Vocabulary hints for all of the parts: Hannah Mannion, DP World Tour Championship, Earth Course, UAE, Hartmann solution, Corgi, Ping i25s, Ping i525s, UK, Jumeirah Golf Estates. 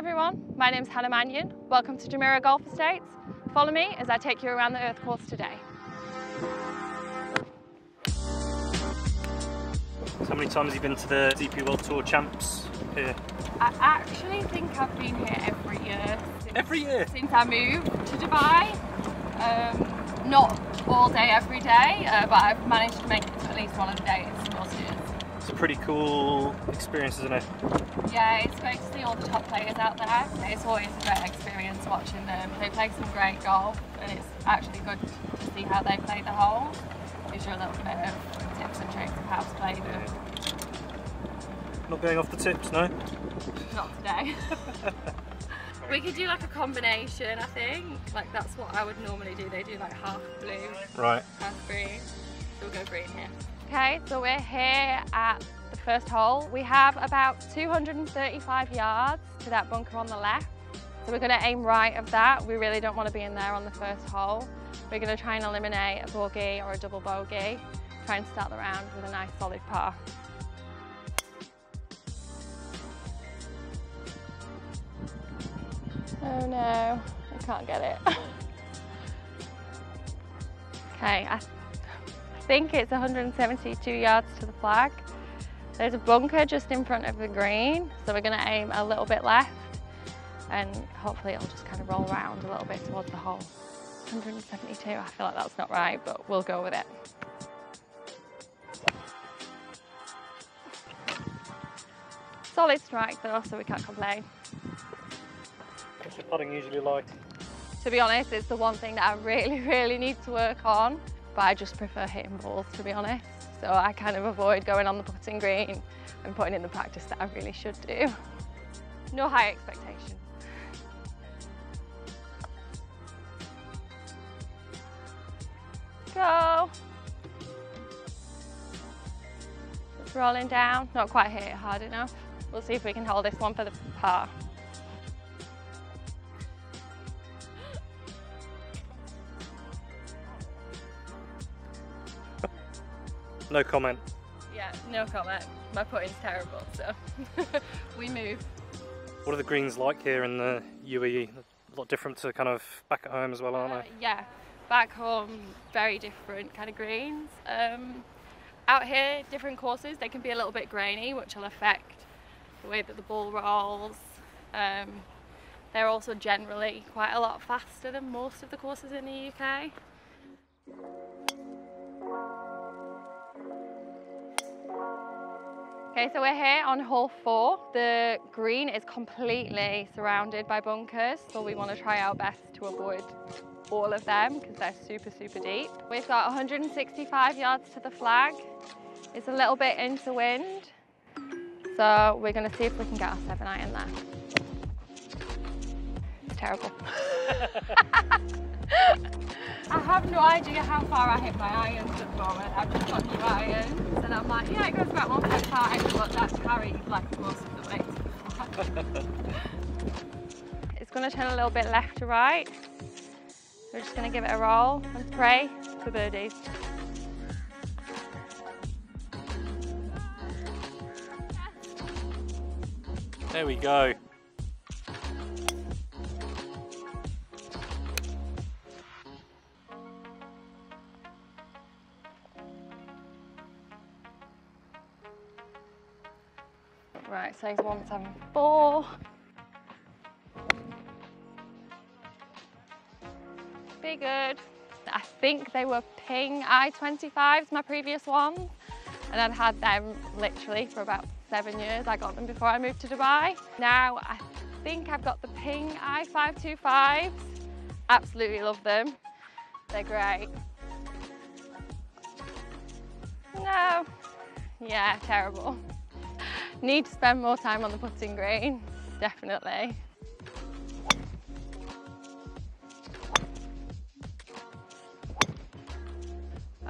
everyone, my name's Hannah Mannion. Welcome to Jumeirah Golf Estates. Follow me as I take you around the Earth Course today. So how many times have you been to the DP World Tour Champs here? I actually think I've been here every year. Since I moved to Dubai. Not all day, every day, but I've managed to make it to at least one of the days. It's a pretty cool experience, isn't it? Yeah, it's great to see all the top players out there. It's always a great experience watching them. They play some great golf, and it's actually good to see how they play the hole. Gives you a little bit of tips and tricks of how to play them. Not going off the tips, no? Not today. We could do like a combination, I think. Like that's what I would normally do. They do like half blue, right, half green. So we'll go green here. Okay, so we're here at the first hole. We have about 235 yards to that bunker on the left. So we're going to aim right of that. We really don't want to be in there on the first hole. We're going to try and eliminate a bogey or a double bogey. Try and start the round with a nice solid par. Oh no, I can't get it. Okay, I think it's 172 yards to the flag. There's a bunker just in front of the green, so we're going to aim a little bit left and hopefully it'll just kind of roll round a little bit towards the hole. 172, I feel like that's not right, but we'll go with it. Solid strike though, so we can't complain. What's your putting usually like? To be honest, it's the one thing that I really need to work on, but I just prefer hitting balls, to be honest. So I kind of avoid going on the putting green and putting in the practice that I really should do. No high expectations. Go. It's rolling down, not quite hit it hard enough. We'll see if we can hold this one for the par. No comment. Yeah, no comment. My putting's terrible, so we move. What are the greens like here in the UAE? A lot different to kind of back at home as well, aren't they? Yeah, back home, very different kind of greens. Out here, different courses, they can be a little bit grainy, which will affect the way that the ball rolls. They're also generally quite a lot faster than most of the courses in the UK. Okay, so we're here on hole 4. The green is completely surrounded by bunkers, so we want to try our best to avoid all of them because they're super deep. We've got 165 yards to the flag. It's a little bit into wind, so we're going to see if we can get our 7-iron there. It's terrible. I have no idea how far I hit my irons at the moment. I've just got new irons and I'm like, yeah, it goes about 1.5, but that's carried like most of the way to the It's going to turn a little bit left to right. We're just going to give it a roll and pray for birdies. There we go. Right, so it's 174. Be good. I think they were Ping i25s, my previous ones, and I'd had them literally for about 7 years. I got them before I moved to Dubai. Now I think I've got the Ping i525s. Absolutely love them. They're great. No. Yeah, terrible. Need to spend more time on the putting green, definitely.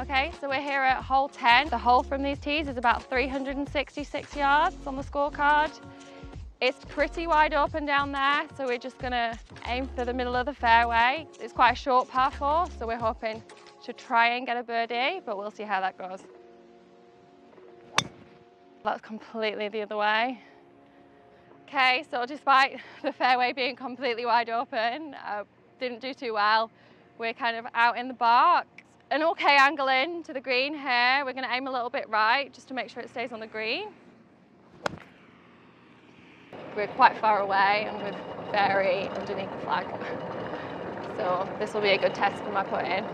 Okay, so we're here at hole 10. The hole from these tees is about 366 yards on the scorecard. It's pretty wide open down there, so we're just gonna aim for the middle of the fairway. It's quite a short par 4, so we're hoping to try and get a birdie, but we'll see how that goes. That's completely the other way. okay, so despite the fairway being completely wide open, I didn't do too well. We're kind of out in the box. An okay angle in to the green here. We're going to aim a little bit right just to make sure it stays on the green. We're quite far away and we're very underneath the flag. So this will be a good test for my putting.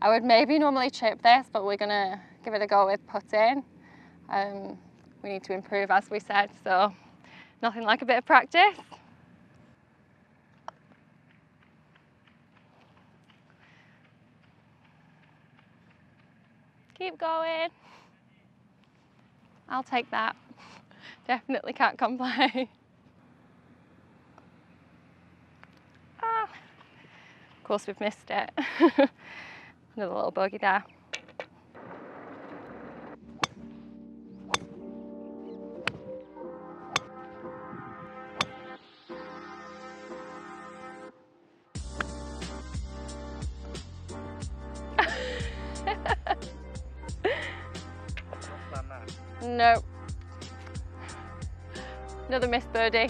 I would maybe normally chip this, but we're going to give it a go with putting. We need to improve, as we said, so nothing like a bit of practice. Keep going. I'll take that. Definitely can't complain. Ah. Of course, we've missed it. Another little bogey there. Nope. Another missed birdie.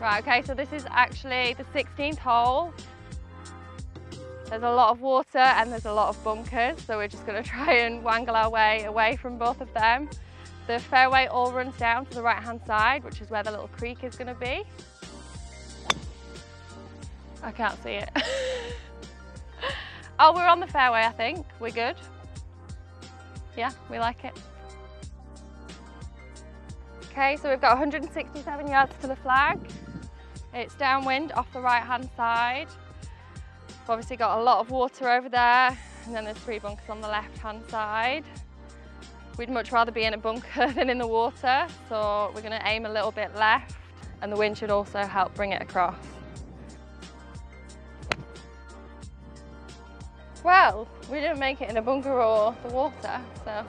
Right, okay, so this is actually the 16th hole. There's a lot of water and there's a lot of bunkers, so we're just going to try and wangle our way away from both of them. The fairway all runs down to the right-hand side, which is where the little creek is going to be. I can't see it. Oh, we're on the fairway, I think. We're good. Yeah, we like it. Okay, so we've got 167 yards to the flag. It's downwind off the right-hand side. We've obviously got a lot of water over there, and then there's three bunkers on the left-hand side. We'd much rather be in a bunker than in the water, so we're going to aim a little bit left, and the wind should also help bring it across. Well, we didn't make it in a bunker or the water, so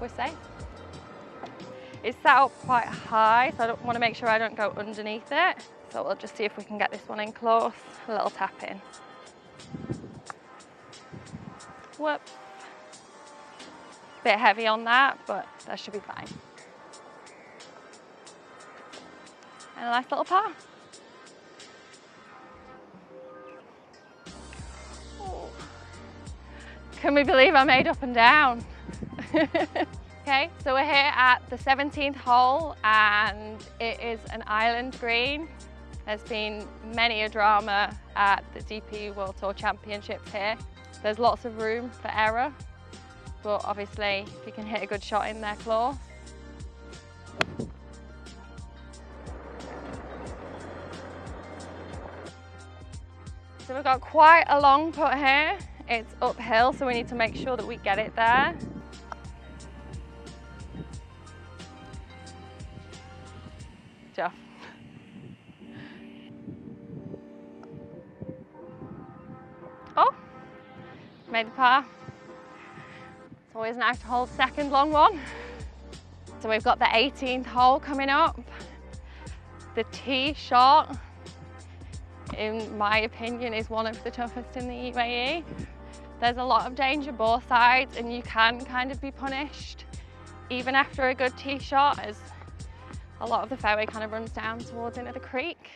we're safe. It's set up quite high, so I want to make sure I don't go underneath it. So we'll just see if we can get this one in close. A little tap in. Whoop. Bit heavy on that, but that should be fine. And a nice little par. Can we believe I made up and down? Okay, so we're here at the 17th hole and it is an island green. There's been many a drama at the DP World Tour Championship here. There's lots of room for error, but obviously if you can hit a good shot in there close. So we've got quite a long putt here. It's uphill, so we need to make sure that we get it there. Jeff. Oh, made the par. It's always nice to hold second long one. So we've got the 18th hole coming up. The tee shot, in my opinion, is one of the toughest in the UAE. There's a lot of danger both sides and you can kind of be punished even after a good tee shot, as a lot of the fairway kind of runs down towards into the creek.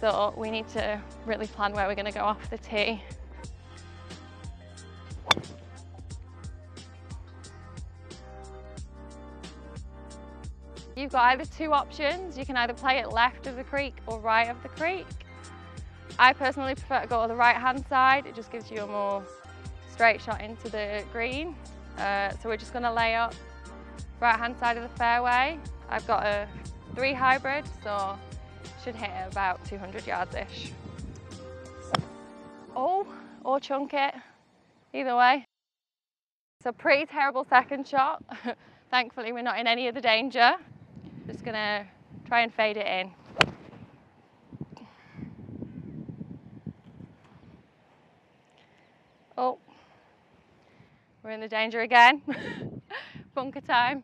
So we need to really plan where we're going to go off the tee. You've got either two options. You can either play it left of the creek or right of the creek. I personally prefer to go to the right-hand side. It just gives you a more straight shot into the green. So we're just going to lay up right-hand side of the fairway. I've got a 3 hybrid, so should hit it about 200 yards-ish. Oh, or chunk it, either way. It's a pretty terrible second shot. Thankfully, we're not in any of the danger. Just going to try and fade it in. Oh, we're in the danger again. Bunker time.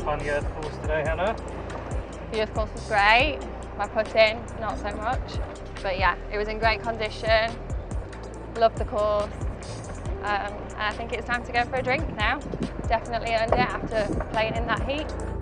fun the Earth Course today, Hannah? The Earth Course was great. My putting, not so much. But yeah, it was in great condition. Loved the course. And I think it's time to go for a drink now. Definitely earned it after playing in that heat.